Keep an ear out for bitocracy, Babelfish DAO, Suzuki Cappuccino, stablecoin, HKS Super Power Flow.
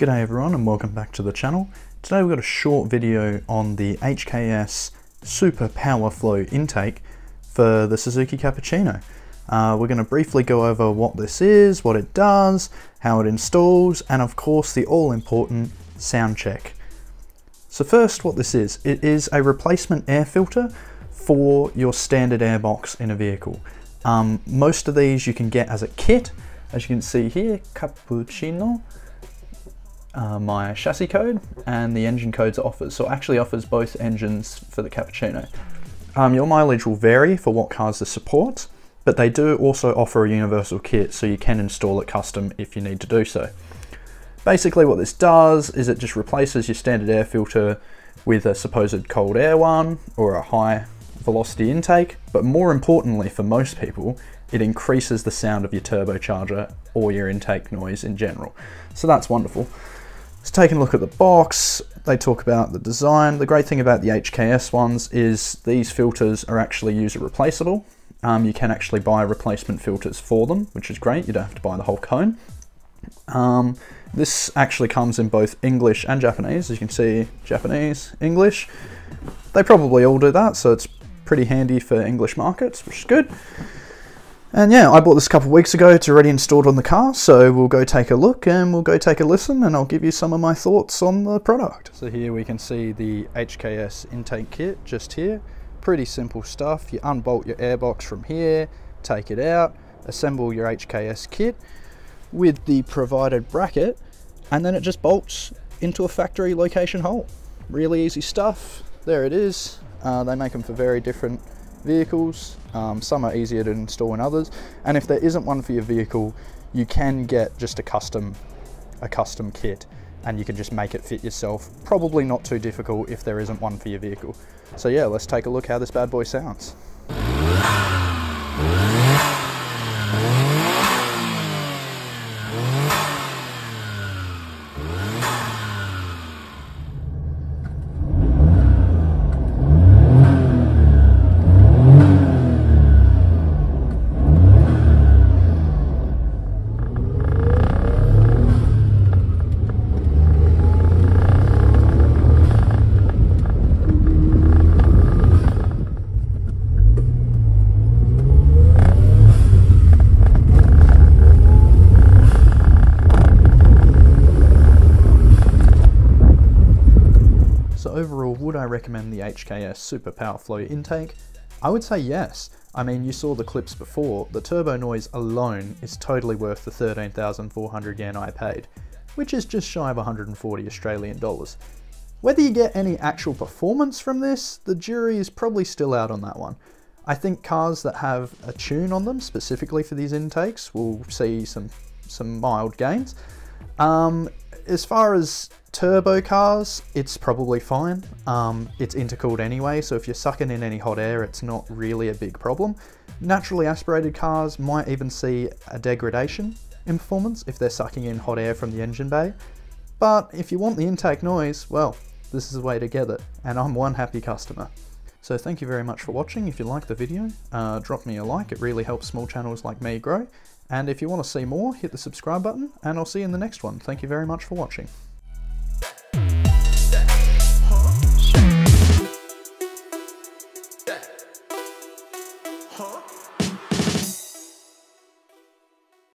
G'day everyone and welcome back to the channel. Today we've got a short video on the HKS Super Power Flow intake for the Suzuki Cappuccino. We're going to briefly go over what this is, what it does, how it installs, and of course the all-important sound check. So first, what this is. It is a replacement air filter for your standard air box in a vehicle. Most of these you can get as a kit, as you can see here, Cappuccino. My chassis code and the engine codes it offers. So it actually offers both engines for the Cappuccino. Your mileage will vary for what cars this supports, but they do also offer a universal kit, so you can install it custom if you need to do so. Basically what this does is it just replaces your standard air filter with a supposed cold air one or a high velocity intake, but more importantly for most people, it increases the sound of your turbocharger or your intake noise in general. So that's wonderful. Let's take a look at the box. They talk about the design. The great thing about the HKS ones is these filters are actually user replaceable. You can actually buy replacement filters for them, which is great. You don't have to buy the whole cone. This actually comes in both English and Japanese. As you can see, Japanese, English. They probably all do that, so it's pretty handy for English markets, which is good. And yeah, I bought this a couple of weeks ago. It's already installed on the car, so we'll go take a look and we'll go take a listen, and I'll give you some of my thoughts on the product. So here we can see the HKS intake kit just here. Pretty simple stuff. You unbolt your airbox from here, take it out, assemble your HKS kit with the provided bracket, and then it just bolts into a factory location hole. Really easy stuff. There it is. They make them for very different vehicles. Some are easier to install than others, and if there isn't one for your vehicle, you can get just a custom kit, and you can just make it fit yourself. Probably not too difficult if there isn't one for your vehicle. So yeah, let's take a look how this bad boy sounds. Overall, would I recommend the HKS Super Power Flow intake? I would say yes. I mean, you saw the clips before. The turbo noise alone is totally worth the 13,400 yen I paid, which is just shy of 140 Australian dollars. Whether you get any actual performance from this, the jury is probably still out on that one. I think cars that have a tune on them specifically for these intakes will see some mild gains. As far as turbo cars, it's probably fine. It's intercooled anyway, so if you're sucking in any hot air, it's not really a big problem. Naturally aspirated cars might even see a degradation in performance if they're sucking in hot air from the engine bay. But if you want the intake noise, well, this is the way to get it, and I'm one happy customer. So thank you very much for watching. If you like the video, drop me a like. It really helps small channels like me grow. And if you want to see more, hit the subscribe button, and I'll see you in the next one. Thank you very much for watching. Huh?